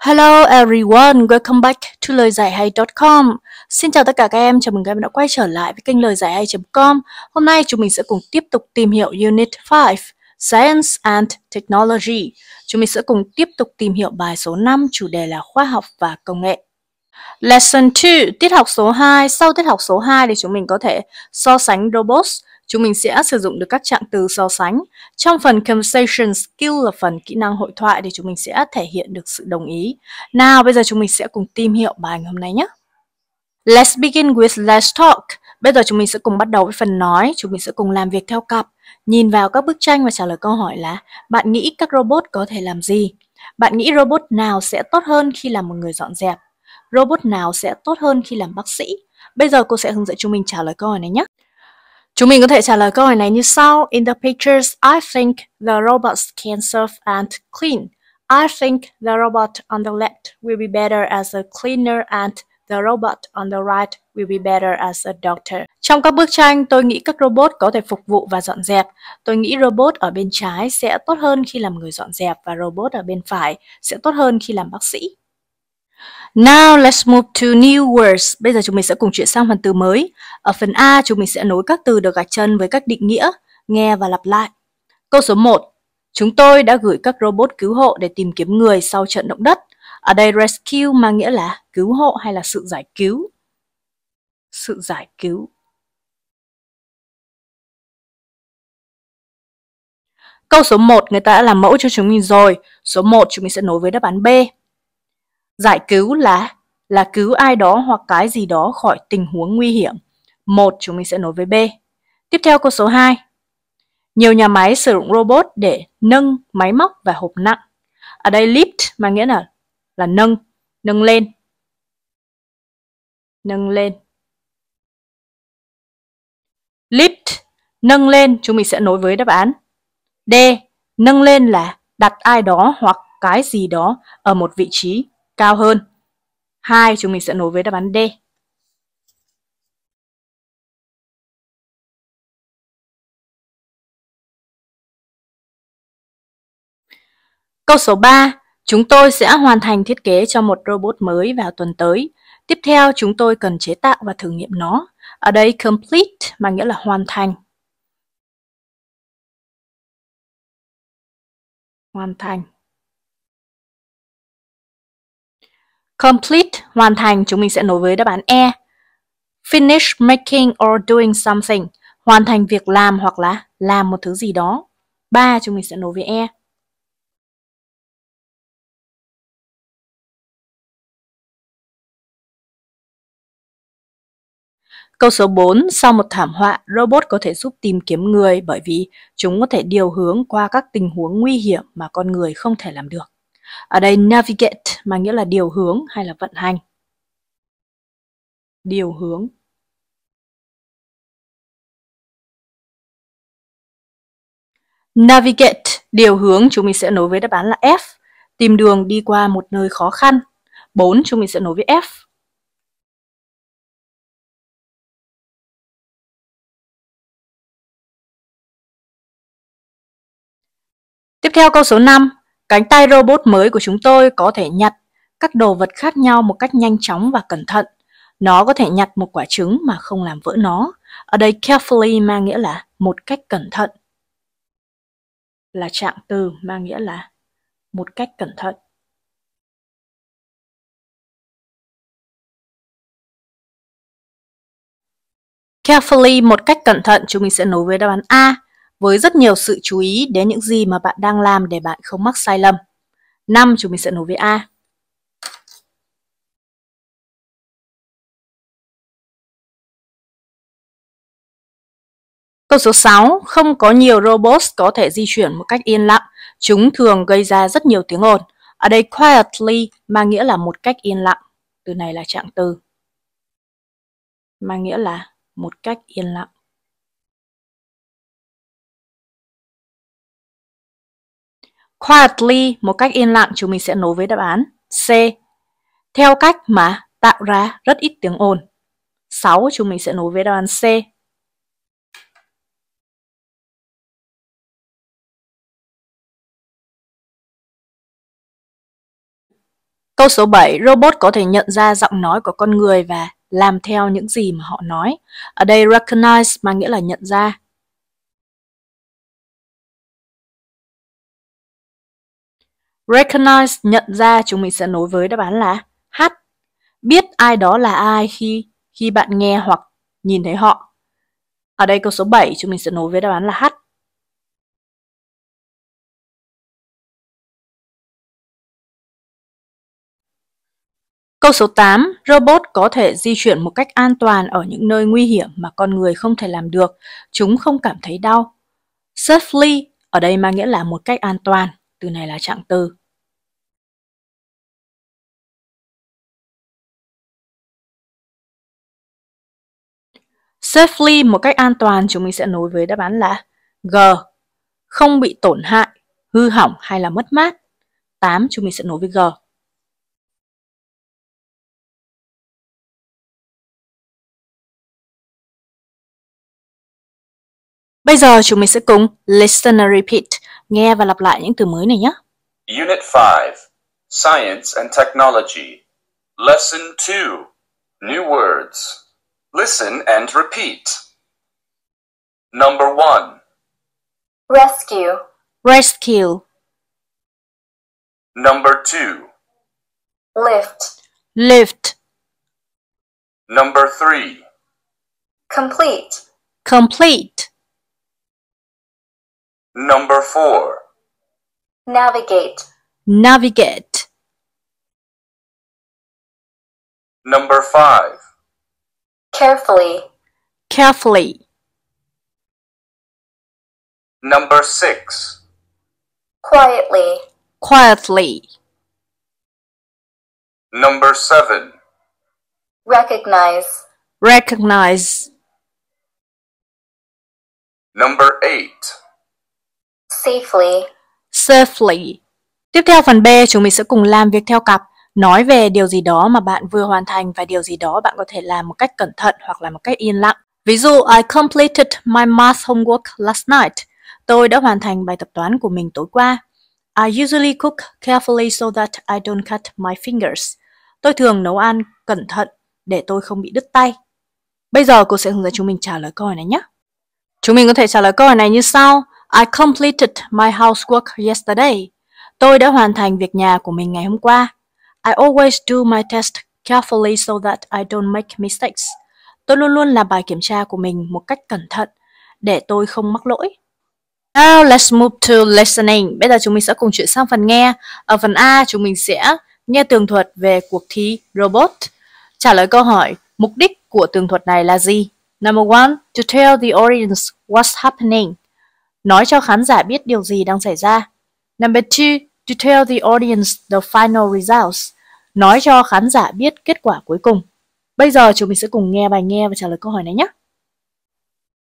Hello everyone, welcome back to lời giải hay.com. Xin chào tất cả các em, chào mừng các em đã quay trở lại với kênh lời giải hay.com. Hôm nay chúng mình sẽ cùng tiếp tục tìm hiểu Unit 5, Science and Technology. Chúng mình sẽ cùng tiếp tục tìm hiểu bài số 5, chủ đề là khoa học và công nghệ. Lesson 2, tiết học số 2. Sau tiết học số 2 thì chúng mình có thể so sánh robots. Chúng mình sẽ sử dụng được các trạng từ so sánh. Trong phần conversation skill là phần kỹ năng hội thoại thì chúng mình sẽ thể hiện được sự đồng ý. Nào, bây giờ chúng mình sẽ cùng tìm hiểu bài ngày hôm nay nhé. Let's begin with let's talk. Bây giờ chúng mình sẽ cùng bắt đầu với phần nói. Chúng mình sẽ cùng làm việc theo cặp. Nhìn vào các bức tranh và trả lời câu hỏi là: bạn nghĩ các robot có thể làm gì? Bạn nghĩ robot nào sẽ tốt hơn khi làm một người dọn dẹp? Robot nào sẽ tốt hơn khi làm bác sĩ? Bây giờ cô sẽ hướng dẫn chúng mình trả lời câu hỏi này nhé. Chúng mình có thể trả lời câu hỏi này như sau. In the pictures, I think the robots can serve and clean. I think the robot on the left will be better as a cleaner and the robot on the right will be better as a doctor. Trong các bức tranh, tôi nghĩ các robot có thể phục vụ và dọn dẹp. Tôi nghĩ robot ở bên trái sẽ tốt hơn khi làm người dọn dẹp và robot ở bên phải sẽ tốt hơn khi làm bác sĩ. Now let's move to new words. Bây giờ chúng mình sẽ cùng chuyển sang phần từ mới. Ở phần A, chúng mình sẽ nối các từ được gạch chân với các định nghĩa, nghe và lặp lại. Câu số 1. Chúng tôi đã gửi các robot cứu hộ để tìm kiếm người sau trận động đất. Ở đây rescue mang nghĩa là cứu hộ hay là sự giải cứu. Sự giải cứu. Câu số 1, người ta đã làm mẫu cho chúng mình rồi. Số 1 chúng mình sẽ nối với đáp án B. Giải cứu là cứu ai đó hoặc cái gì đó khỏi tình huống nguy hiểm. 1 chúng mình sẽ nối với B. Tiếp theo câu số 2. Nhiều nhà máy sử dụng robot để nâng máy móc và hộp nặng. Ở đây lift mà nghĩa là nâng lên. Nâng lên. Lift, nâng lên chúng mình sẽ nối với đáp án D. Nâng lên là đặt ai đó hoặc cái gì đó ở một vị trí cao hơn. 2 chúng mình sẽ nối với đáp án D. Câu số 3, chúng tôi sẽ hoàn thành thiết kế cho một robot mới vào tuần tới. Tiếp theo chúng tôi cần chế tạo và thử nghiệm nó. Ở đây complete mà nghĩa là hoàn thành. Hoàn thành. Complete, hoàn thành, chúng mình sẽ nối với đáp án E. Finish making or doing something. Hoàn thành việc làm hoặc là làm một thứ gì đó. 3 chúng mình sẽ nối với E. Câu số 4. Sau một thảm họa, robot có thể giúp tìm kiếm người bởi vì chúng có thể điều hướng qua các tình huống nguy hiểm mà con người không thể làm được. Ở đây navigate mà nghĩa là điều hướng hay là vận hành. Điều hướng. Navigate, điều hướng chúng mình sẽ nối với đáp án là F. Tìm đường đi qua một nơi khó khăn. 4 chúng mình sẽ nối với F. Tiếp theo câu số 5. Cánh tay robot mới của chúng tôi có thể nhặt các đồ vật khác nhau một cách nhanh chóng và cẩn thận. Nó có thể nhặt một quả trứng mà không làm vỡ nó. Ở đây carefully mang nghĩa là một cách cẩn thận. Là trạng từ mang nghĩa là một cách cẩn thận. Carefully, một cách cẩn thận, chúng mình sẽ nối với đáp án A. Với rất nhiều sự chú ý đến những gì mà bạn đang làm để bạn không mắc sai lầm. 5 chúng mình sẽ nối với A. Câu số 6. Không có nhiều robot có thể di chuyển một cách yên lặng. Chúng thường gây ra rất nhiều tiếng ồn. Ở đây quietly mang nghĩa là một cách yên lặng. Từ này là trạng từ. Mang nghĩa là một cách yên lặng. Quietly, một cách yên lặng, chúng mình sẽ nối với đáp án C. Theo cách mà tạo ra rất ít tiếng ồn. 6 chúng mình sẽ nối với đáp án C. Câu số 7, robot có thể nhận ra giọng nói của con người và làm theo những gì mà họ nói. Ở đây recognize mang nghĩa là nhận ra. Recognize, nhận ra, chúng mình sẽ nối với đáp án là H. Biết ai đó là ai khi bạn nghe hoặc nhìn thấy họ. Ở đây câu số 7 chúng mình sẽ nối với đáp án là H. Câu số 8, robot có thể di chuyển một cách an toàn ở những nơi nguy hiểm mà con người không thể làm được. Chúng không cảm thấy đau. Safely ở đây mang nghĩa là một cách an toàn. Từ này là trạng từ. Safely, một cách an toàn, chúng mình sẽ nối với đáp án là G. Không bị tổn hại, hư hỏng hay là mất mát. 8 chúng mình sẽ nối với G. Bây giờ chúng mình sẽ cùng listen and repeat, nghe và lặp lại những từ mới này nhé. Unit 5, Science and Technology. Lesson 2, New Words. Listen and repeat. Number 1. Rescue. Rescue. Number 2. Lift. Lift. Number 3. Complete. Complete. Number 4. Navigate. Navigate. Number 5. Carefully. Carefully. Number 6. Quietly. Quietly. Number 7. Recognize. Recognize. Number 8. Safely. Safely. Tiếp theo phần B, chúng mình sẽ cùng làm việc theo cặp, nói về điều gì đó mà bạn vừa hoàn thành và điều gì đó bạn có thể làm một cách cẩn thận hoặc là một cách yên lặng. Ví dụ, I completed my math homework last night. Tôi đã hoàn thành bài tập toán của mình tối qua. I usually cook carefully so that I don't cut my fingers. Tôi thường nấu ăn cẩn thận để tôi không bị đứt tay. Bây giờ cô sẽ hướng dẫn chúng mình trả lời câu hỏi này nhé. Chúng mình có thể trả lời câu hỏi này như sau. I completed my housework yesterday. Tôi đã hoàn thành việc nhà của mình ngày hôm qua. I always do my test carefully so that I don't make mistakes. Tôi luôn luôn làm bài kiểm tra của mình một cách cẩn thận để tôi không mắc lỗi. Now let's move to listening. Bây giờ chúng mình sẽ cùng chuyển sang phần nghe. Ở phần A chúng mình sẽ nghe tường thuật về cuộc thi robot. Trả lời câu hỏi mục đích của tường thuật này là gì? Number 1, to tell the audience what's happening. Nói cho khán giả biết điều gì đang xảy ra. Number 2, to tell the audience the final results. Nói cho khán giả biết kết quả cuối cùng. Bây giờ chúng mình sẽ cùng nghe bài nghe và trả lời câu hỏi này nhé.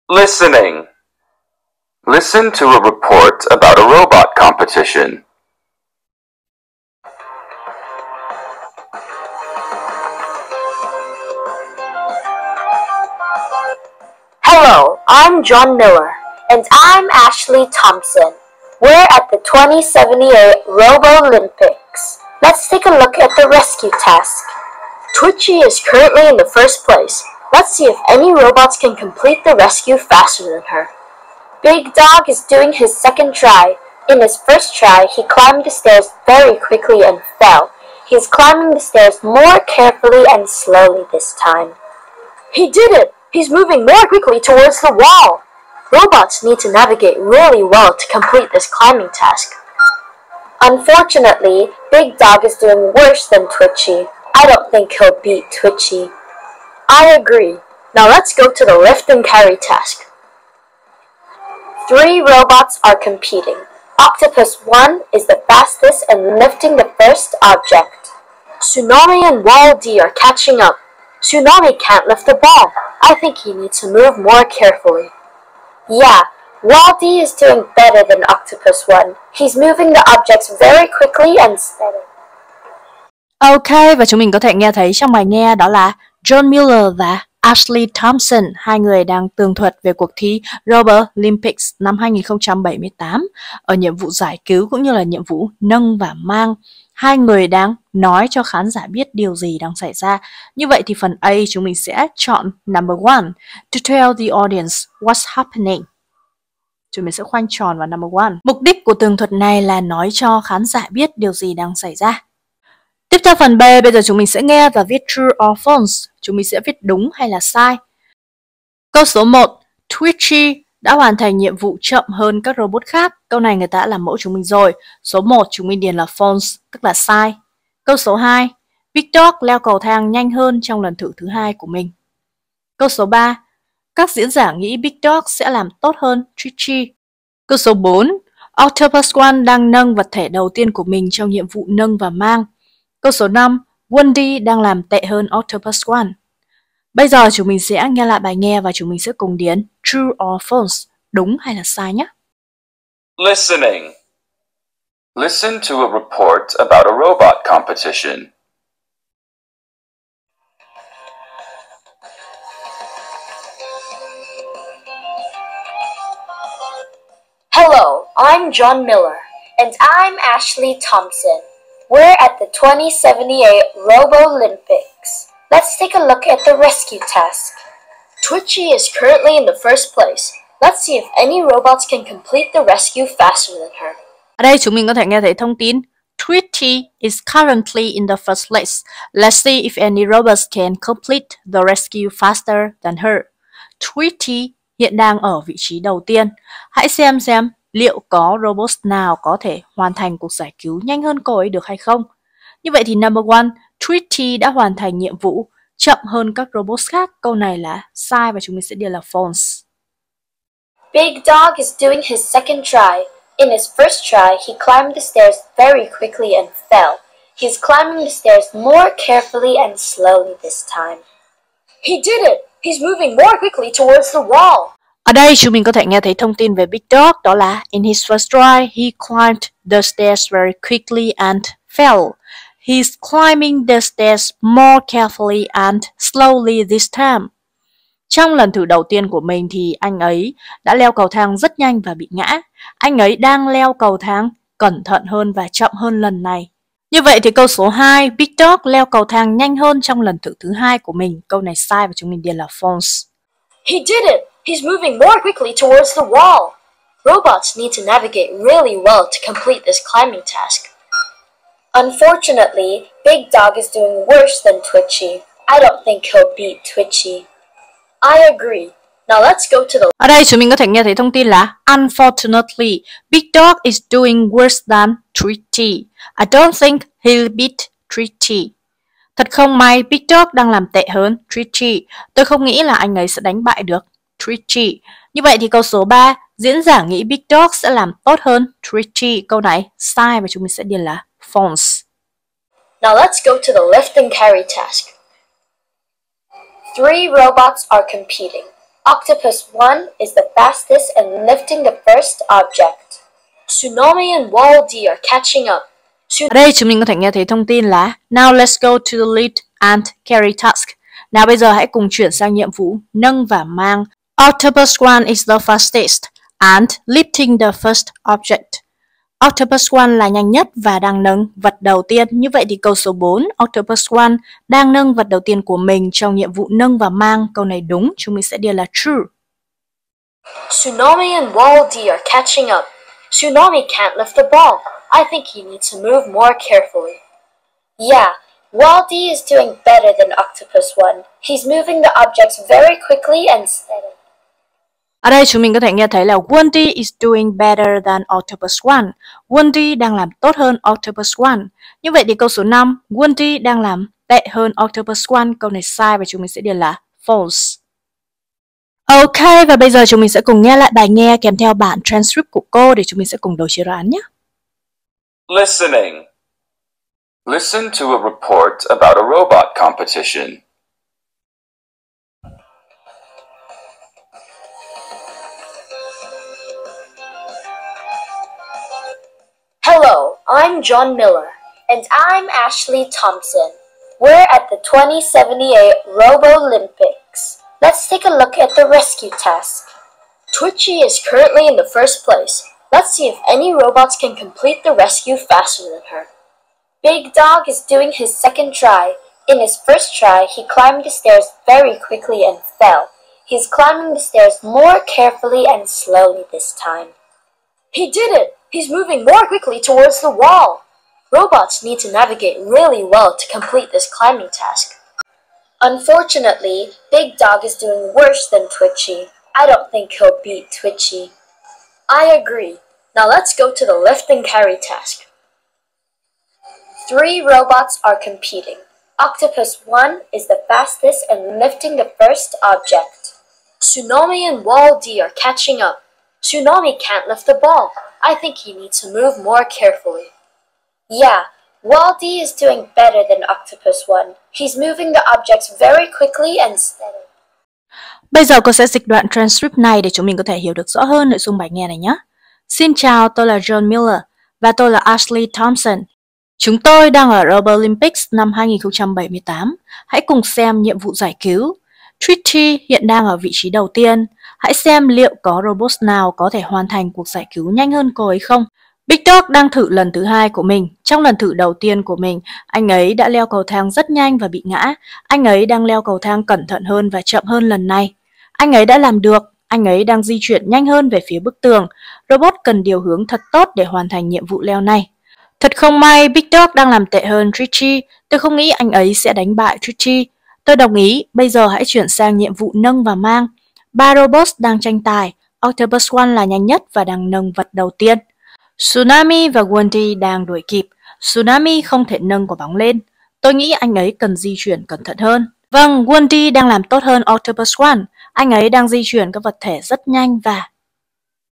Listening. Listen to a report about a robot competition. Hello, I'm John Miller. And I'm Ashley Thompson. We're at the 2078 Robo Olympics. Let's take a look at the rescue task. Twitchy is currently in the first place. Let's see if any robots can complete the rescue faster than her. Big Dog is doing his second try. In his first try, he climbed the stairs very quickly and fell. He's climbing the stairs more carefully and slowly this time. He did it! He's moving more quickly towards the wall. Robots need to navigate really well to complete this climbing task. Unfortunately, Big Dog is doing worse than Twitchy. I don't think he'll beat Twitchy. I agree. Now let's go to the lift and carry task. 3 robots are competing. Octopus 1 is the fastest and lifting the first object. Tsunami and Wall-E are catching up. Tsunami can't lift the ball. I think he needs to move more carefully. Yeah, Wall-E is doing better than Octopus 1. He's moving the objects very quickly and steady. Ok, và chúng mình có thể nghe thấy trong bài nghe đó là John Miller và Ashley Thompson, hai người đang tường thuật về cuộc thi Rover Olympics năm 2078 ở nhiệm vụ giải cứu cũng như là nhiệm vụ nâng và mang hai người đang nói cho khán giả biết điều gì đang xảy ra. Như vậy thì phần A chúng mình sẽ chọn number 1, to tell the audience what's happening. Chúng mình sẽ khoanh tròn vào number 1. Mục đích của tường thuật này là nói cho khán giả biết điều gì đang xảy ra. Tiếp theo phần B, bây giờ chúng mình sẽ nghe và viết true or false. Chúng mình sẽ viết đúng hay là sai. Câu số 1, Twitchy đã hoàn thành nhiệm vụ chậm hơn các robot khác. Câu này người ta đã làm mẫu chúng mình rồi. Số 1 chúng mình điền là false, tức là sai. Câu số 2, Big Dog leo cầu thang nhanh hơn trong lần thử thứ hai của mình. Câu số 3, các diễn giả nghĩ Big Dog sẽ làm tốt hơn Twitchy. Câu số 4, Octopus 1 đang nâng vật thể đầu tiên của mình trong nhiệm vụ nâng và mang. Câu số 5, Wendy đang làm tệ hơn Octopus 1. Bây giờ chúng mình sẽ nghe lại bài nghe và chúng mình sẽ cùng điền true or false, đúng hay là sai nhé. Listening. Listen to a report about a robot competition. Hello, I'm John Miller, and I'm Ashley Thompson. We're at the 2078 Robo Olympics. Let's take a look at the rescue task. Twitchy is currently in the first place. Let's see if any robots can complete the rescue faster than her. Ở đây chúng mình có thể nghe thấy thông tin Twitchy is currently in the first place. Let's see if any robots can complete the rescue faster than her. Twitchy hiện đang ở vị trí đầu tiên. Hãy xem liệu có robot nào có thể hoàn thành cuộc giải cứu nhanh hơn cô ấy được hay không. Như vậy thì number 1, Twitchy đã hoàn thành nhiệm vụ chậm hơn các robot khác. Câu này là sai và chúng mình sẽ điền là false. Big Dog is doing his second try. In his first try, he climbed the stairs very quickly and fell. He's climbing the stairs more carefully and slowly this time. He did it! He's moving more quickly towards the wall. Ở đây chúng mình có thể nghe thấy thông tin về Big Dog, đó là in his first try, he climbed the stairs very quickly and fell. He's climbing the stairs more carefully and slowly this time. Trong lần thử đầu tiên của mình thì anh ấy đã leo cầu thang rất nhanh và bị ngã. Anh ấy đang leo cầu thang cẩn thận hơn và chậm hơn lần này. Như vậy thì câu số 2, Big Dog leo cầu thang nhanh hơn trong lần thử thứ hai của mình. Câu này sai và chúng mình điền là false. He did it! He's moving more quickly towards the wall. Robots need to navigate really well to complete this climbing task. Unfortunately, Big Dog is doing worse than Twitchy. I don't think he'll beat Twitchy. I agree. Now let's go to the... Ở đây chúng mình có thể nghe thấy thông tin là unfortunately, Big Dog is doing worse than Twitchy. I don't think he'll beat Twitchy. Thật không may, Big Dog đang làm tệ hơn Twitchy. Tôi không nghĩ là anh ấy sẽ đánh bại được Twitchy. Như vậy thì câu số 3, diễn giả nghĩ Big Dog sẽ làm tốt hơn Twitchy. Câu này sai và chúng mình sẽ điền là false. Now let's go to the lift and carry task. Three robots are competing. Octopus 1 is the fastest and lifting the first object. Tsunami and Wall-E are catching up. Ở đây chúng mình có thể nghe thấy thông tin là now let's go to the lift and carry task. Nào bây giờ hãy cùng chuyển sang nhiệm vụ nâng và mang. Octopus 1 is the fastest and lifting the first object. Octopus 1 là nhanh nhất và đang nâng vật đầu tiên. Như vậy thì câu số 4, Octopus 1 đang nâng vật đầu tiên của mình trong nhiệm vụ nâng và mang. Câu này đúng, chúng mình sẽ điền là true. Tsunami and Wall-E are catching up. Tsunami can't lift the ball. I think he needs to move more carefully. Yeah, Wall-E is doing better than Octopus 1. He's moving the objects very quickly and steadily. Ở đây chúng mình có thể nghe thấy là Wendy is doing better than Octopus 1. Wendy đang làm tốt hơn Octopus 1. Như vậy thì câu số 5, Wendy đang làm tệ hơn Octopus 1. Câu này sai và chúng mình sẽ điền là false. Ok, và bây giờ chúng mình sẽ cùng nghe lại bài nghe kèm theo bản transcript của cô để chúng mình sẽ cùng đối chiếu đáp án nhé. Listening. Listen to a report about a robot competition. Hello, I'm John Miller, and I'm Ashley Thompson. We're at the 2078 Robo Olympics. Let's take a look at the rescue task. Twitchy is currently in the first place. Let's see if any robots can complete the rescue faster than her. Big Dog is doing his second try. In his first try, he climbed the stairs very quickly and fell. He's climbing the stairs more carefully and slowly this time. He did it! He's moving more quickly towards the wall! Robots need to navigate really well to complete this climbing task. Unfortunately, Big Dog is doing worse than Twitchy. I don't think he'll beat Twitchy. I agree. Now let's go to the lift and carry task. 3 robots are competing. Octopus 1 is the fastest and lifting the first object. Tsunami and Wall-E are catching up. Tsunami can't lift the ball. I think he needs to move more carefully. Yeah, Wall-E is doing better than Octopus 1. He's moving the objects very quickly and steadily. Bây giờ cô sẽ dịch đoạn transcript này để chúng mình có thể hiểu được rõ hơn nội dung bài nghe này nhé. Xin chào, tôi là John Miller và tôi là Ashley Thompson. Chúng tôi đang ở Robo Olympics năm 2078. Hãy cùng xem nhiệm vụ giải cứu. Twitchy hiện đang ở vị trí đầu tiên. Hãy xem liệu có robot nào có thể hoàn thành cuộc giải cứu nhanh hơn cô ấy không. Big Dog đang thử lần thứ 2 của mình. Trong lần thử đầu tiên của mình, anh ấy đã leo cầu thang rất nhanh và bị ngã. Anh ấy đang leo cầu thang cẩn thận hơn và chậm hơn lần này. Anh ấy đã làm được. Anh ấy đang di chuyển nhanh hơn về phía bức tường. Robot cần điều hướng thật tốt để hoàn thành nhiệm vụ leo này. Thật không may, Big Dog đang làm tệ hơn Twitchy. Tôi không nghĩ anh ấy sẽ đánh bại Twitchy. Tôi đồng ý, bây giờ hãy chuyển sang nhiệm vụ nâng và mang. 3 robot đang tranh tài. Octopus 1 là nhanh nhất và đang nâng vật đầu tiên. Tsunami và Wendy đang đuổi kịp. Tsunami không thể nâng quả bóng lên. Tôi nghĩ anh ấy cần di chuyển cẩn thận hơn. Vâng, Wendy đang làm tốt hơn Octopus 1. Anh ấy đang di chuyển các vật thể rất nhanh và...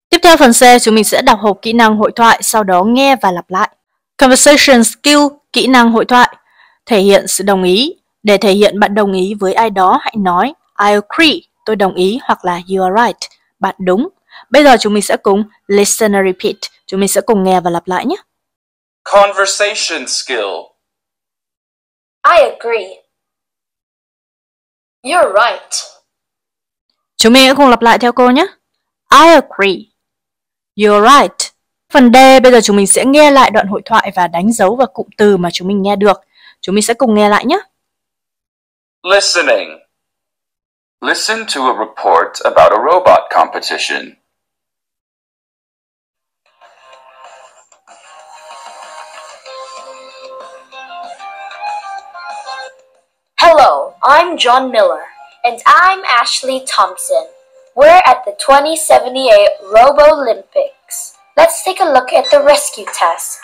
Tiếp theo phần C, chúng mình sẽ đọc hộp kỹ năng hội thoại, sau đó nghe và lặp lại. Conversation skill, kỹ năng hội thoại. Thể hiện sự đồng ý. Để thể hiện bạn đồng ý với ai đó, hãy nói I agree, tôi đồng ý, hoặc là you are right, bạn đúng. Bây giờ chúng mình sẽ cùng listen and repeat. Chúng mình sẽ cùng nghe và lặp lại nhé. Conversation skill. I agree. You're right. Chúng mình hãy cùng lặp lại theo cô nhé. I agree. You're right. Phần D, bây giờ chúng mình sẽ nghe lại đoạn hội thoại và đánh dấu vào cụm từ mà chúng mình nghe được. Chúng mình sẽ cùng nghe lại nhé. Listening. Listen to a report about a robot competition. Hello, I'm John Miller, and I'm Ashley Thompson. We're at the 2078 Robo Olympics. Let's take a look at the rescue task.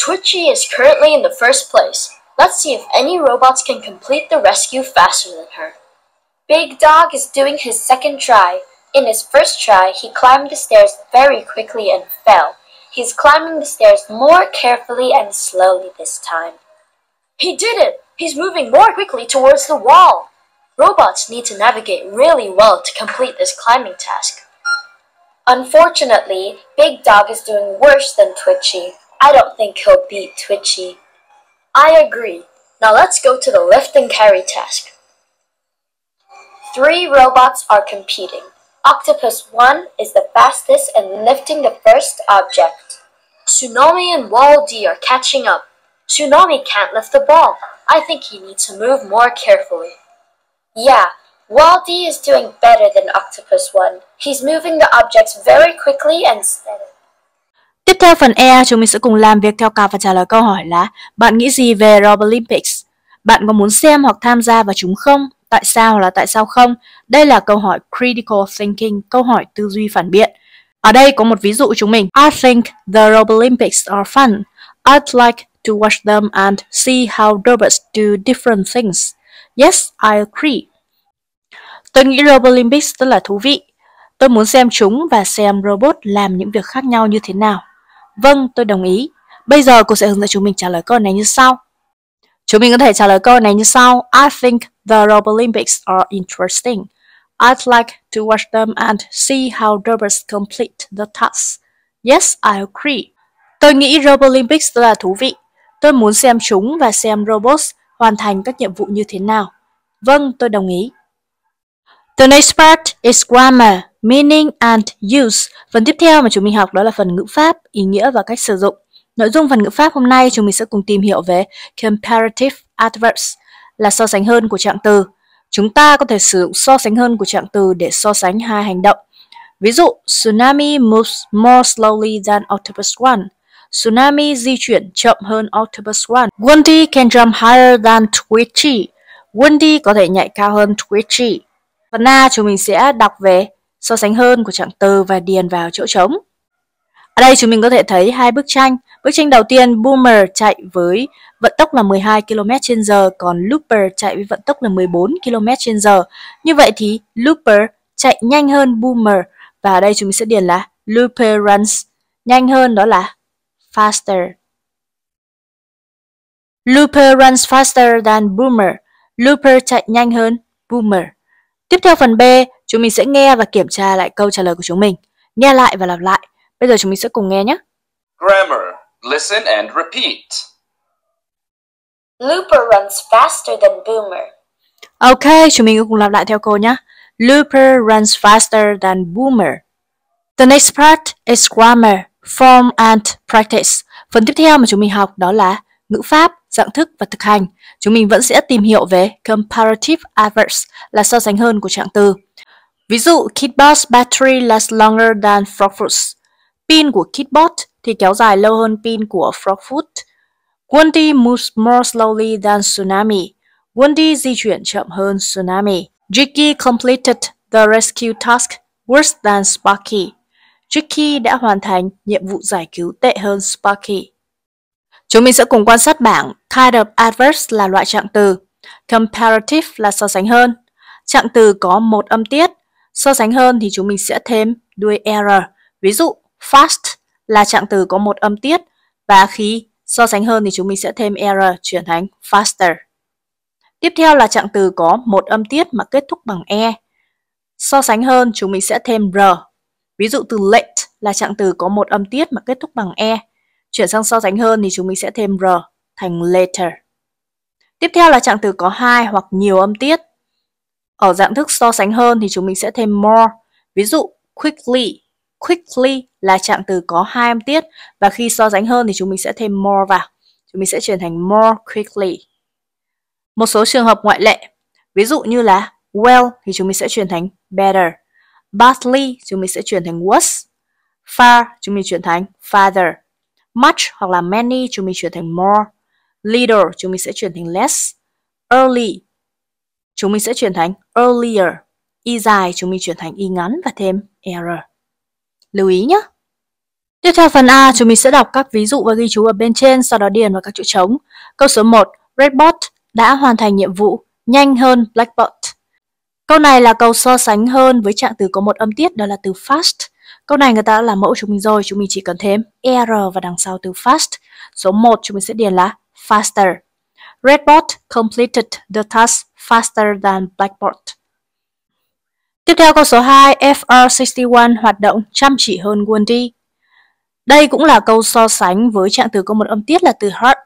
Twitchy is currently in the first place. Let's see if any robots can complete the rescue faster than her. Big Dog is doing his second try. In his first try, he climbed the stairs very quickly and fell. He's climbing the stairs more carefully and slowly this time. He did it! He's moving more quickly towards the wall. Robots need to navigate really well to complete this climbing task. Unfortunately, Big Dog is doing worse than Twitchy. I don't think he'll beat Twitchy. I agree. Now let's go to the lift and carry task. 3 robots are competing. Octopus 1 is the fastest and lifting the first object. Tsunami and Wall-E are catching up. Tsunami can't lift the ball. I think he needs to move more carefully. Yeah, Wall-E is doing better than Octopus 1. He's moving the objects very quickly and steadily. Tiếp theo phần E, chúng mình sẽ cùng làm việc theo cặp và trả lời câu hỏi là bạn nghĩ gì về Robo Olympics? Bạn có muốn xem hoặc tham gia vào chúng không? Tại sao hoặc là tại sao không? Đây là câu hỏi critical thinking, câu hỏi tư duy phản biện. Ở đây có một ví dụ chúng mình. I think the Robo Olympics are fun. I'd like to watch them and see how robots do different things. Yes, I agree. Tôi nghĩ Robo Olympics rất là thú vị. Tôi muốn xem chúng và xem robot làm những việc khác nhau như thế nào. Vâng, tôi đồng ý. Bây giờ cô sẽ hướng dẫn chúng mình trả lời câu này như sau. Chúng mình có thể trả lời câu này như sau. I think the Robo Olympics are interesting. I'd like to watch them and see how robots complete the task. Yes, I agree. Tôi nghĩ Robo Olympics rất là thú vị. Tôi muốn xem chúng và xem robots hoàn thành các nhiệm vụ như thế nào. Vâng, tôi đồng ý. The next part is grammar, meaning and use. Phần tiếp theo mà chúng mình học đó là phần ngữ pháp, ý nghĩa và cách sử dụng. Nội dung phần ngữ pháp hôm nay chúng mình sẽ cùng tìm hiểu về comparative adverbs là so sánh hơn của trạng từ. Chúng ta có thể sử dụng so sánh hơn của trạng từ để so sánh hai hành động. Ví dụ, Tsunami moves more slowly than Octopus 1. Tsunami di chuyển chậm hơn Octopus 1. Wendy can jump higher than Twitchy. Wendy có thể nhảy cao hơn Twitchy. Phần A chúng mình sẽ đọc về so sánh hơn của trạng từ và điền vào chỗ trống. Ở đây chúng mình có thể thấy hai bức tranh. Bức tranh đầu tiên, Boomer chạy với vận tốc là 12 km/h, còn Looper chạy với vận tốc là 14 km/h. Như vậy thì Looper chạy nhanh hơn Boomer, và ở đây chúng mình sẽ điền là Looper runs nhanh hơn, đó là faster. Looper runs faster than Boomer. Looper chạy nhanh hơn Boomer. Tiếp theo phần B, chúng mình sẽ nghe và kiểm tra lại câu trả lời của chúng mình. Nghe lại và lặp lại. Bây giờ chúng mình sẽ cùng nghe nhé. Grammar. Listen and repeat. Looper runs faster than Boomer. Ok, chúng mình cùng lặp lại theo cô nhé. Looper runs faster than Boomer. The next part is grammar, form and practice. Phần tiếp theo mà chúng mình học đó là ngữ pháp, dạng thức và thực hành. Chúng mình vẫn sẽ tìm hiểu về comparative adverbs là so sánh hơn của trạng từ. Ví dụ, KidBot's battery lasts longer than FrogFood's. Pin của KidBot thì kéo dài lâu hơn pin của FrogFood. Wendy moves more slowly than Tsunami. Wendy di chuyển chậm hơn Tsunami. Jiki completed the rescue task worse than Sparky. Jiki đã hoàn thành nhiệm vụ giải cứu tệ hơn Sparky. Chúng mình sẽ cùng quan sát bảng kind of adverbs là loại trạng từ. Comparative là so sánh hơn. Trạng từ có một âm tiết. So sánh hơn thì chúng mình sẽ thêm đuôi er. Ví dụ, fast là trạng từ có một âm tiết, và khi so sánh hơn thì chúng mình sẽ thêm er chuyển thành faster. Tiếp theo là trạng từ có một âm tiết mà kết thúc bằng e. So sánh hơn chúng mình sẽ thêm r. Ví dụ, từ late là trạng từ có một âm tiết mà kết thúc bằng e. Chuyển sang so sánh hơn thì chúng mình sẽ thêm r thành later. Tiếp theo là trạng từ có hai hoặc nhiều âm tiết. Ở dạng thức so sánh hơn thì chúng mình sẽ thêm more. Ví dụ, quickly. Quickly là trạng từ có hai âm tiết, và khi so sánh hơn thì chúng mình sẽ thêm more vào. Chúng mình sẽ chuyển thành more quickly. Một số trường hợp ngoại lệ. Ví dụ như là well thì chúng mình sẽ chuyển thành better. Badly chúng mình sẽ chuyển thành worse. Far chúng mình chuyển thành farther. Much hoặc là many chúng mình chuyển thành more. Little chúng mình sẽ chuyển thành less. Early chúng mình sẽ chuyển thành earlier. Y dài chúng mình chuyển thành y ngắn và thêm er. Lưu ý nhé. Tiếp theo phần A, chúng mình sẽ đọc các ví dụ và ghi chú ở bên trên, sau đó điền vào các chỗ trống. Câu số 1, Redbot đã hoàn thành nhiệm vụ nhanh hơn Blackbot. Câu này là câu so sánh hơn với trạng từ có một âm tiết, đó là từ fast. Câu này người ta đã làm mẫu chúng mình rồi, chúng mình chỉ cần thêm er và đằng sau từ fast. Số 1 chúng mình sẽ điền là faster. Redbot completed the task faster than Blackbot. Tiếp theo câu số 2, FR-61 hoạt động chăm chỉ hơn Wendy. Đây cũng là câu so sánh với trạng từ có một âm tiết là từ hard.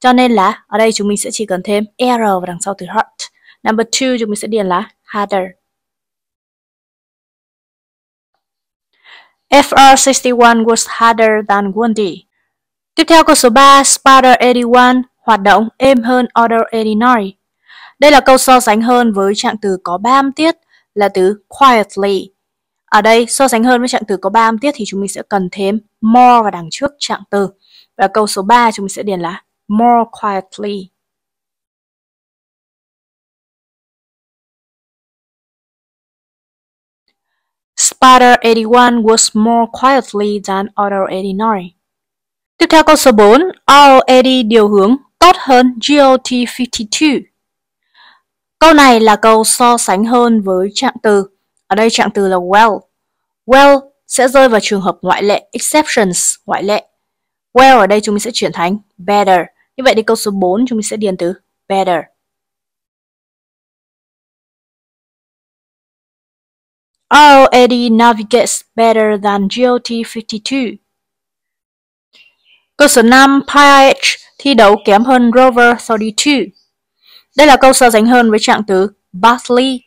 Cho nên là ở đây chúng mình sẽ chỉ cần thêm er vào đằng sau từ hard. Number 2 chúng mình sẽ điền là harder. FR-61 was harder than Wendy. Tiếp theo câu số 3, Spider 81 hoạt động êm hơn Order 89. Đây là câu so sánh hơn với trạng từ có 3 âm tiết là từ quietly. Ở đây so sánh hơn với trạng từ có 3 âm tiết thì chúng mình sẽ cần thêm more vào đằng trước trạng từ. Và câu số 3 chúng mình sẽ điền là more quietly. Spider 81 was more quietly than Arrow 89. Tiếp theo câu số 4, Arrow 80 điều hướng tốt hơn GOT 52. Câu này là câu so sánh hơn với trạng từ. Ở đây trạng từ là well. Well sẽ rơi vào trường hợp ngoại lệ, exceptions, ngoại lệ. Well ở đây chúng mình sẽ chuyển thành better. Như vậy thì câu số 4 chúng mình sẽ điền từ better. Arrow 80 navigates better than GOT 52. Câu số 5, PH thi đấu kém hơn Rover 32. Đây là câu so sánh hơn với trạng từ badly.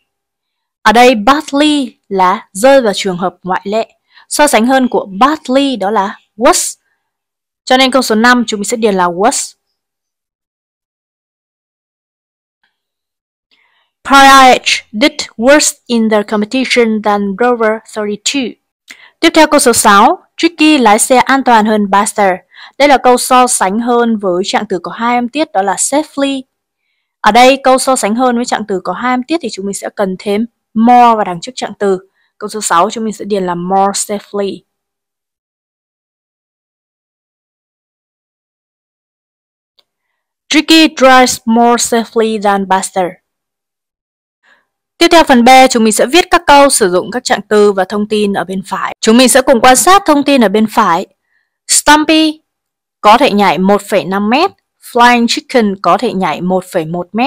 Ở đây badly là rơi vào trường hợp ngoại lệ. So sánh hơn của badly đó là worse. Cho nên câu số 5 chúng mình sẽ điền là was. PRH did worse in the competition than Rover 32. Tiếp theo câu số 6, Jiki lái xe an toàn hơn Buster. Đây là câu so sánh hơn với trạng từ có hai âm tiết, đó là safely. Ở đây câu so sánh hơn với trạng từ có hai âm tiết thì chúng mình sẽ cần thêm more vào đằng trước trạng từ. Câu số 6 chúng mình sẽ điền là more safely. Jiki drives more safely than Buster. Tiếp theo phần B, chúng mình sẽ viết các câu sử dụng các trạng từ và thông tin ở bên phải. Chúng mình sẽ cùng quan sát thông tin ở bên phải. Stumpy có thể nhảy 1,5 m, Flying Chicken có thể nhảy 1,1 m,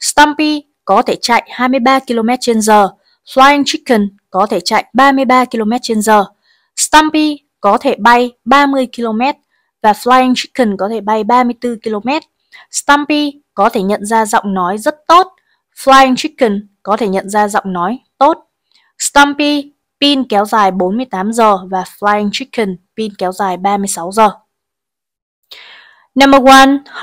Stumpy có thể chạy 23 km/h, Flying Chicken có thể chạy 33 km/h, Stumpy có thể bay 30 km và Flying Chicken có thể bay 34 km. Stumpy có thể nhận ra giọng nói rất tốt, Flying Chicken có thể nhận ra giọng nói tốt. Stumpy pin kéo dài 48 giờ và Flying Chicken pin kéo dài 36 giờ. Number 1,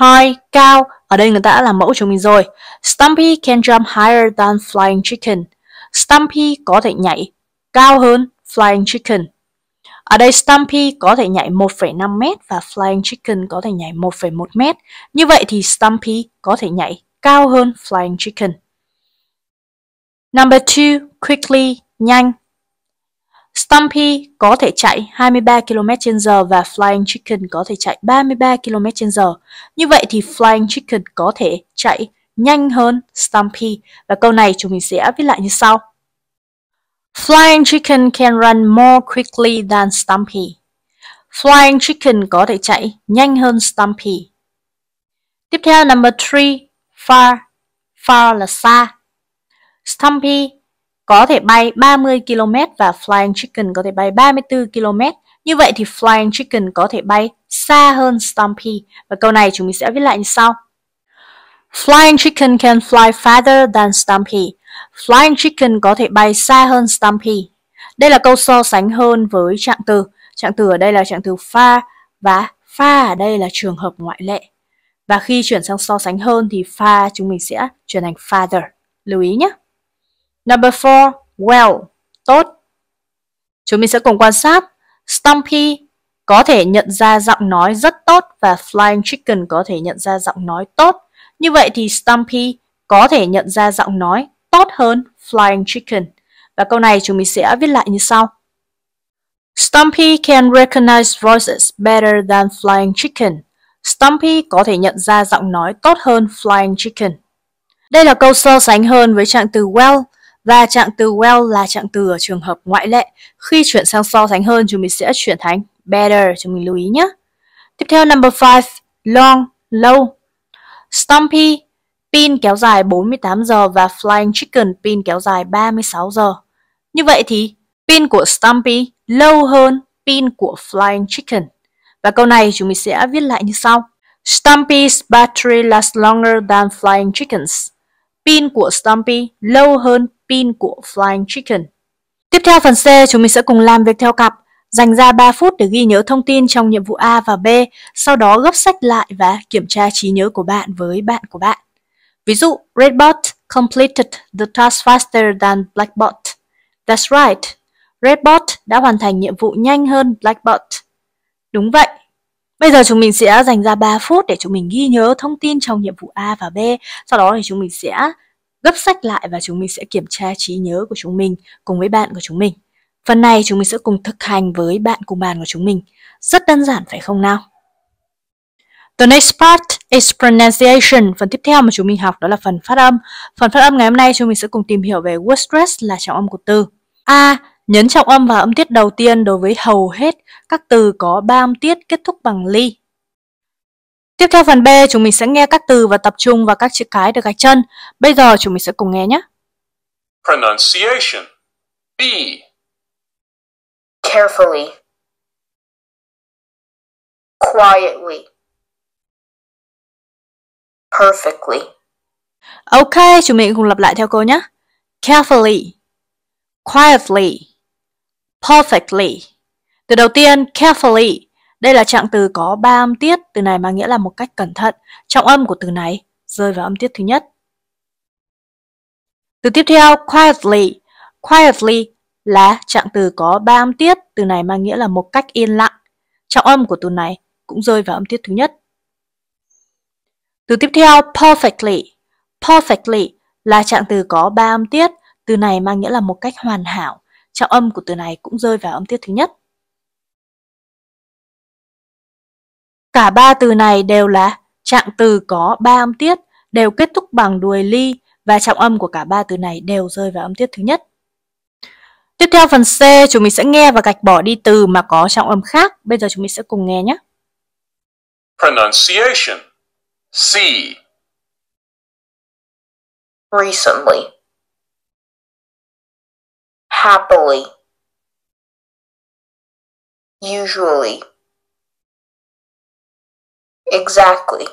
high, cao. Ở đây người ta đã làm mẫu chúng mình rồi. Stumpy can jump higher than Flying Chicken. Stumpy có thể nhảy cao hơn Flying Chicken. Ở đây Stumpy có thể nhảy 1,5 m và Flying Chicken có thể nhảy 1,1 m. Như vậy thì Stumpy có thể nhảy cao hơn Flying Chicken. Number 2, quickly, nhanh. Stumpy có thể chạy 23 km/h và Flying Chicken có thể chạy 33 km/h. Như vậy thì Flying Chicken có thể chạy nhanh hơn Stumpy. Và câu này chúng mình sẽ viết lại như sau. Flying Chicken can run more quickly than Stumpy. Flying Chicken có thể chạy nhanh hơn Stumpy. Tiếp theo number 3, far. Far là xa. Stumpy có thể bay 30 km và Flying Chicken có thể bay 34 km. Như vậy thì Flying Chicken có thể bay xa hơn Stumpy. Và câu này chúng mình sẽ viết lại như sau. Flying Chicken can fly farther than Stumpy. Flying Chicken có thể bay xa hơn Stumpy. Đây là câu so sánh hơn với trạng từ. Trạng từ ở đây là trạng từ far và far ở đây là trường hợp ngoại lệ. Và khi chuyển sang so sánh hơn thì far chúng mình sẽ chuyển thành farther. Lưu ý nhé. Number 4, well, tốt. Chúng mình sẽ cùng quan sát. Stumpy có thể nhận ra giọng nói rất tốt và Flying Chicken có thể nhận ra giọng nói tốt. Như vậy thì Stumpy có thể nhận ra giọng nói tốt hơn Flying Chicken. Và câu này chúng mình sẽ viết lại như sau. Stumpy can recognize voices better than Flying Chicken. Stumpy có thể nhận ra giọng nói tốt hơn Flying Chicken. Đây là câu so sánh hơn với trạng từ well. Và trạng từ well là trạng từ ở trường hợp ngoại lệ. Khi chuyển sang so sánh hơn, chúng mình sẽ chuyển thành better. Chúng mình lưu ý nhé. Tiếp theo number 5, long, lâu. Stumpy pin kéo dài 48 giờ và Flying Chicken pin kéo dài 36 giờ. Như vậy thì pin của Stumpy lâu hơn pin của Flying Chicken. Và câu này chúng mình sẽ viết lại như sau. Stumpy's battery lasts longer than Flying Chicken's. Pin của Stumpy lâu hơn pin của Flying Chicken. Tiếp theo phần C, chúng mình sẽ cùng làm việc theo cặp. Dành ra 3 phút để ghi nhớ thông tin trong nhiệm vụ A và B, sau đó gấp sách lại và kiểm tra trí nhớ của bạn với bạn của bạn. Ví dụ, Redbot completed the task faster than Blackbot. That's right. Redbot đã hoàn thành nhiệm vụ nhanh hơn Blackbot. Đúng vậy. Bây giờ chúng mình sẽ dành ra 3 phút để chúng mình ghi nhớ thông tin trong nhiệm vụ A và B. Sau đó thì chúng mình sẽ gấp sách lại và chúng mình sẽ kiểm tra trí nhớ của chúng mình cùng với bạn của chúng mình. Phần này chúng mình sẽ cùng thực hành với bạn cùng bàn của chúng mình. Rất đơn giản phải không nào? The next part is pronunciation. Phần tiếp theo mà chúng mình học đó là phần phát âm. Phần phát âm ngày hôm nay chúng mình sẽ cùng tìm hiểu về word stress là trọng âm của từ. A. Nhấn trọng âm vào âm tiết đầu tiên đối với hầu hết các từ có 3 âm tiết kết thúc bằng ly. Tiếp theo phần B, chúng mình sẽ nghe các từ và tập trung vào các chữ cái được gạch chân. Bây giờ chúng mình sẽ cùng nghe nhé. Pronunciation. B. Carefully. Quietly. Perfectly. Ok, chúng mình cùng lặp lại theo cô nhé. Carefully. Quietly. Perfectly. Từ đầu tiên, carefully Đây là trạng từ có 3 âm tiết, từ này mang nghĩa là một cách cẩn thận. Trọng âm của từ này rơi vào âm tiết thứ nhất. Từ tiếp theo, quietly. Quietly là trạng từ có 3 âm tiết, từ này mang nghĩa là một cách yên lặng. Trọng âm của từ này cũng rơi vào âm tiết thứ nhất. Từ tiếp theo, perfectly. Perfectly là trạng từ có 3 âm tiết, từ này mang nghĩa là một cách hoàn hảo. Trọng âm của từ này cũng rơi vào âm tiết thứ nhất. Cả 3 từ này đều là trạng từ có 3 âm tiết, đều kết thúc bằng đuôi ly và trọng âm của cả 3 từ này đều rơi vào âm tiết thứ nhất. Tiếp theo phần C, chúng mình sẽ nghe và gạch bỏ đi từ mà có trọng âm khác. Bây giờ chúng mình sẽ cùng nghe nhé. Pronunciation. C. Recently. Happily. Usually. Exactly.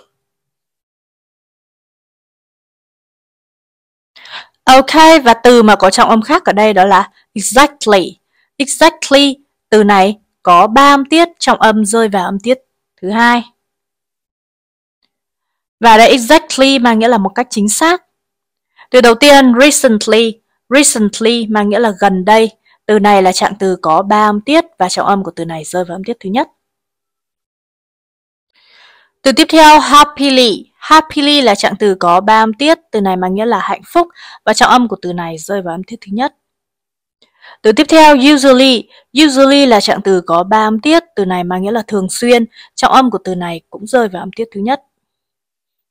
Ok, và từ mà có trọng âm khác ở đây đó là exactly. Exactly, từ này có 3 âm tiết, trọng âm rơi vào âm tiết thứ hai. Và đây exactly mang nghĩa là một cách chính xác. Từ đầu tiên recently. Recently mang nghĩa là gần đây. Từ này là trạng từ có 3 âm tiết và trọng âm của từ này rơi vào âm tiết thứ nhất. Từ tiếp theo happily. Happily là trạng từ có 3 âm tiết, từ này mang nghĩa là hạnh phúc và trọng âm của từ này rơi vào âm tiết thứ nhất. Từ tiếp theo usually. Usually là trạng từ có 3 âm tiết, từ này mang nghĩa là thường xuyên, trọng âm của từ này cũng rơi vào âm tiết thứ nhất.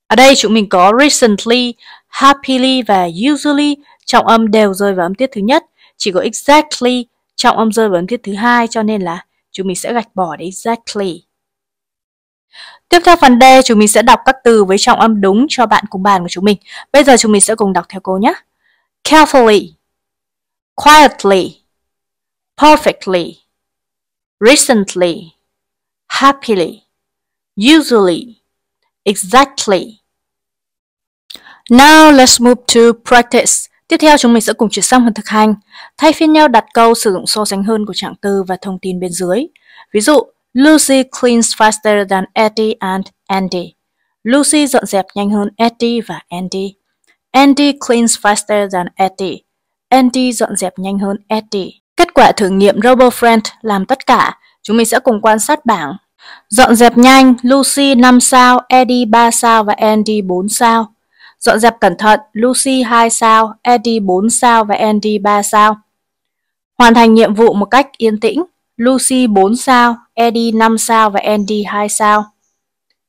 Ở đây chúng mình có recently, happily và usually, trọng âm đều rơi vào âm tiết thứ nhất, chỉ có exactly trọng âm rơi vào âm tiết thứ hai, cho nên là chúng mình sẽ gạch bỏ exactly. Tiếp theo phần D, chúng mình sẽ đọc các từ với trọng âm đúng cho bạn cùng bàn của chúng mình. Bây giờ chúng mình sẽ cùng đọc theo cô nhé. Carefully, quietly, perfectly, recently, happily, usually, exactly. Now let's move to practice. Tiếp theo chúng mình sẽ cùng chuyển sang phần thực hành. Thay phiên nhau đặt câu sử dụng so sánh hơn của trạng từ và thông tin bên dưới. Ví dụ, Lucy cleans faster than Eddie and Andy. Lucy dọn dẹp nhanh hơn Eddie và Andy. Andy cleans faster than Eddie. Andy dọn dẹp nhanh hơn Eddie. Kết quả thử nghiệm Robo Friend làm tất cả. Chúng mình sẽ cùng quan sát bảng. Dọn dẹp nhanh, Lucy 5 sao, Eddie 3 sao và Andy 4 sao. Dọn dẹp cẩn thận, Lucy 2 sao, Eddie 4 sao và Andy 3 sao. Hoàn thành nhiệm vụ một cách yên tĩnh, Lucy 4 sao, Eddie 5 sao và Andy 2 sao.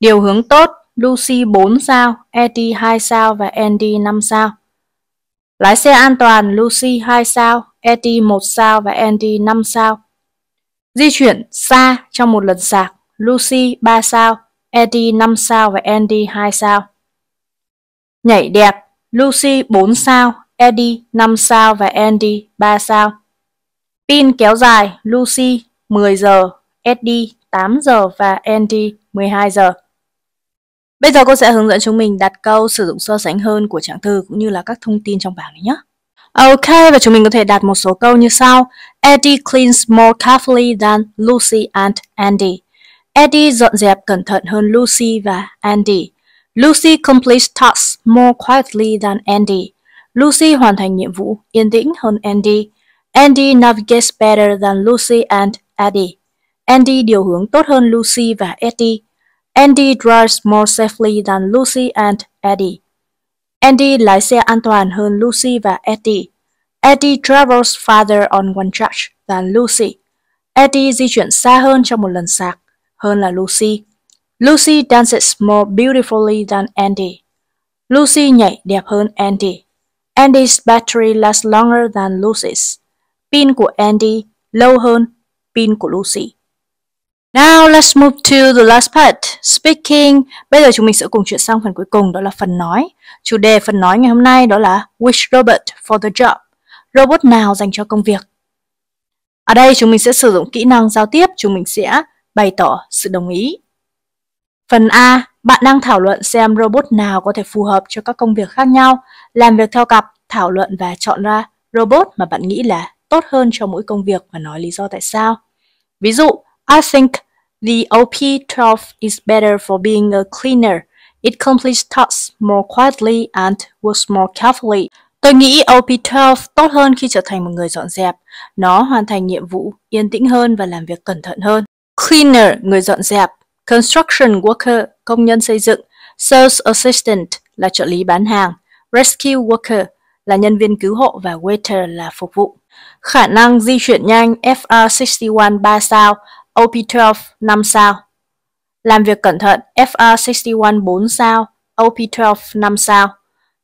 Điều hướng tốt, Lucy 4 sao, Eddie 2 sao và Andy 5 sao. Lái xe an toàn, Lucy 2 sao, Eddie 1 sao và Andy 5 sao. Di chuyển xa trong một lần sạc, Lucy 3 sao, Eddie 5 sao và Andy 2 sao. Nhảy đẹp, Lucy 4 sao, Eddie 5 sao và Andy 3 sao. Pin kéo dài, Lucy 10 giờ, Eddie 8 giờ và Andy 12 giờ. Bây giờ cô sẽ hướng dẫn chúng mình đặt câu sử dụng so sánh hơn của trạng từ cũng như là các thông tin trong bảng này nhé. Ok, và chúng mình có thể đặt một số câu như sau. Eddie cleans more carefully than Lucy and Andy. Eddie dọn dẹp cẩn thận hơn Lucy và Andy. Lucy completes tasks more quietly than Andy. Lucy hoàn thành nhiệm vụ yên tĩnh hơn Andy. Andy navigates better than Lucy and Eddie. Andy điều hướng tốt hơn Lucy và Eddie. Andy drives more safely than Lucy and Eddie. Andy lái xe an toàn hơn Lucy và Eddie. Eddie travels farther on one charge than Lucy. Eddie di chuyển xa hơn trong một lần sạc hơn là Lucy. Lucy dances more beautifully than Andy. Lucy nhảy đẹp hơn Andy. Andy's battery lasts longer than Lucy's. Pin của Andy lâu hơn pin của Lucy. Now let's move to the last part, speaking. Bây giờ chúng mình sẽ cùng chuyển sang phần cuối cùng, đó là phần nói. Chủ đề phần nói ngày hôm nay đó là Which robot for the job? Robot nào dành cho công việc? Ở đây chúng mình sẽ sử dụng kỹ năng giao tiếp, chúng mình sẽ bày tỏ sự đồng ý. Phần A, bạn đang thảo luận xem robot nào có thể phù hợp cho các công việc khác nhau. Làm việc theo cặp, thảo luận và chọn ra robot mà bạn nghĩ là tốt hơn cho mỗi công việc và nói lý do tại sao. Ví dụ, I think The OP-12 is better for being a cleaner. It completes tasks more quietly and works more carefully. Tôi nghĩ OP-12 tốt hơn khi trở thành một người dọn dẹp. Nó hoàn thành nhiệm vụ yên tĩnh hơn và làm việc cẩn thận hơn. Cleaner, người dọn dẹp. Construction worker, công nhân xây dựng. Sales assistant là trợ lý bán hàng. Rescue worker là nhân viên cứu hộ và waiter là phục vụ. Khả năng di chuyển nhanh FR-61 3 sao, OP-12 5 sao. Làm việc cẩn thận FR-61 4 sao, OP-12 5 sao.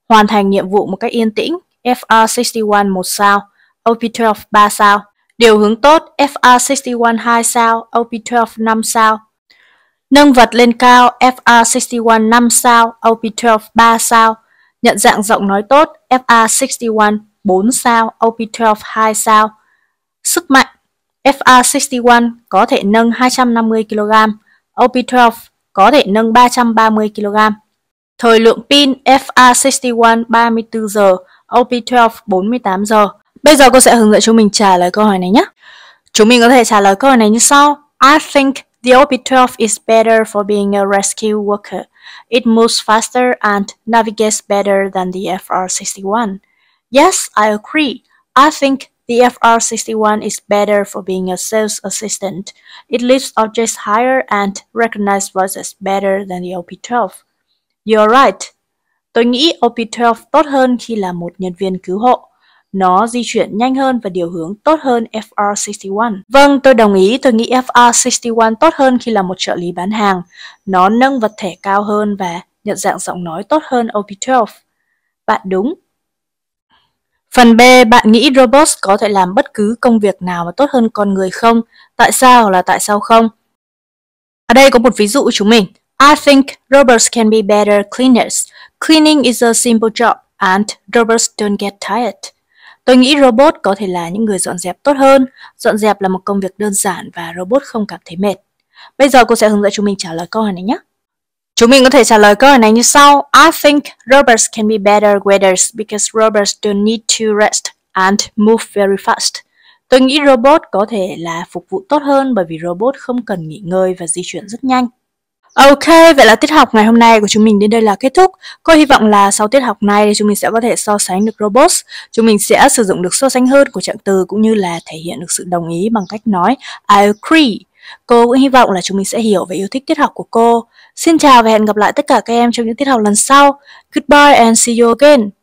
Hoàn thành nhiệm vụ một cách yên tĩnh FR-61 1 sao, OP-12 3 sao. Điều hướng tốt FR-61 2 sao, OP-12 5 sao. Nâng vật lên cao FR-61 5 sao, OP-12 3 sao. Nhận dạng giọng nói tốt FR-61 4 sao, OP-12 2 sao. Sức mạnh FR-61 có thể nâng 250 kg, OP-12 có thể nâng 330 kg. Thời lượng pin FR-61 34 giờ, OP-12 48 giờ. Bây giờ cô sẽ hướng dẫn chúng mình trả lời câu hỏi này nhé. Chúng mình có thể trả lời câu hỏi này như sau. I think the OP-12 is better for being a rescue worker. It moves faster and navigates better than the FR-61. Yes, I agree. I think the FR-61 is better for being a sales assistant. It lifts objects higher and recognizes voices better than the OP-12. You're right. Tôi nghĩ OP-12 tốt hơn khi là một nhân viên cứu hộ. Nó di chuyển nhanh hơn và điều hướng tốt hơn FR-61. Vâng, tôi đồng ý. Tôi nghĩ FR-61 tốt hơn khi là một trợ lý bán hàng. Nó nâng vật thể cao hơn và nhận dạng giọng nói tốt hơn OP-12. Bạn đúng. Phần B, bạn nghĩ robot có thể làm bất cứ công việc nào mà tốt hơn con người không? Tại sao là tại sao không? Ở đây có một ví dụ của chúng mình. I think robots can be better cleaners. Cleaning is a simple job and robots don't get tired. Tôi nghĩ robot có thể là những người dọn dẹp tốt hơn. Dọn dẹp là một công việc đơn giản và robot không cảm thấy mệt. Bây giờ cô sẽ hướng dẫn chúng mình trả lời câu hỏi này nhé. Chúng mình có thể trả lời câu hỏi này như sau. I think robots can be better waiters because robots don't need to rest and move very fast. Tôi nghĩ robot có thể là phục vụ tốt hơn bởi vì robot không cần nghỉ ngơi và di chuyển rất nhanh. Ok, vậy là tiết học ngày hôm nay của chúng mình đến đây là kết thúc. Cô hy vọng là sau tiết học này chúng mình sẽ có thể so sánh được robots. Chúng mình sẽ sử dụng được so sánh hơn của trạng từ cũng như là thể hiện được sự đồng ý bằng cách nói I agree. Cô cũng hy vọng là chúng mình sẽ hiểu và yêu thích tiết học của cô. Xin chào và hẹn gặp lại tất cả các em trong những tiết học lần sau. Goodbye and see you again.